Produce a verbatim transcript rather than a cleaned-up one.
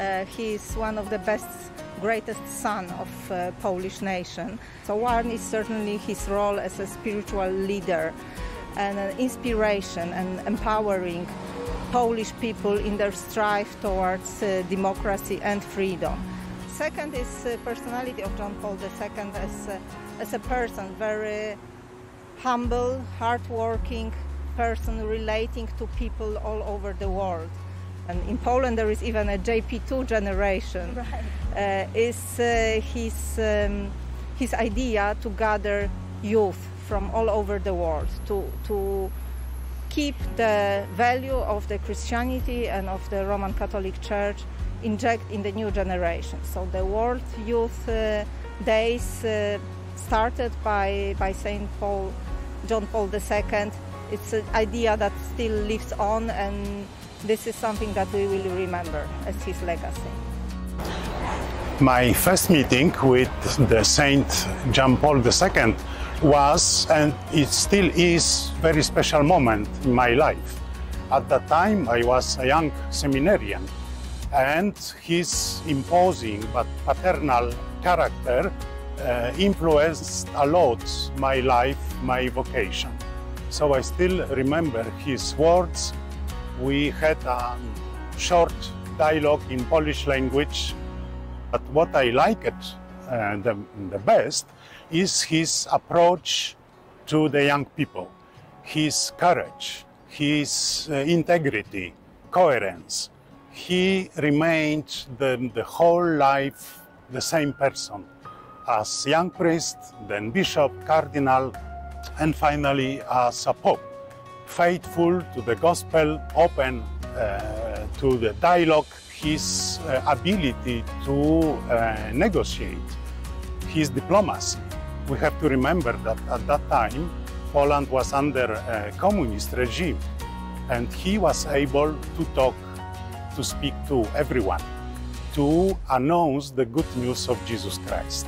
Uh, he is one of the best, greatest son of uh, Polish nation. So one is certainly his role as a spiritual leader and an inspiration and empowering Polish people in their strive towards uh, democracy and freedom. Second is the personality of John Paul the Second as a, as a person, very humble, hardworking person relating to people all over the world. And in Poland there is even a J P two generation. Right. Uh, is uh, his, um, his idea to gather youth from all over the world to, to keep the value of the Christianity and of the Roman Catholic Church inject in the new generation. So the World Youth uh, Days uh, started by, by Saint Paul, John Paul the Second. It's an idea that still lives on, and this is something that we will remember as his legacy. My first meeting with the Saint John Paul the Second was, and it still is, a very special moment in my life. At that time I was a young seminarian, and his imposing but paternal character uh, influenced a lot my life, my vocation. So I still remember his words. We had a short dialogue in Polish language, but what I liked uh, the, the best is his approach to the young people, his courage, his uh, integrity, coherence. He remained the, the whole life the same person, as young priest, then bishop, cardinal, and finally as a pope, faithful to the gospel, open uh, to the dialogue, his uh, ability to uh, negotiate, his diplomacy. We have to remember that at that time Poland was under a communist regime, and he was able to talk, to speak to everyone, to announce the good news of Jesus Christ.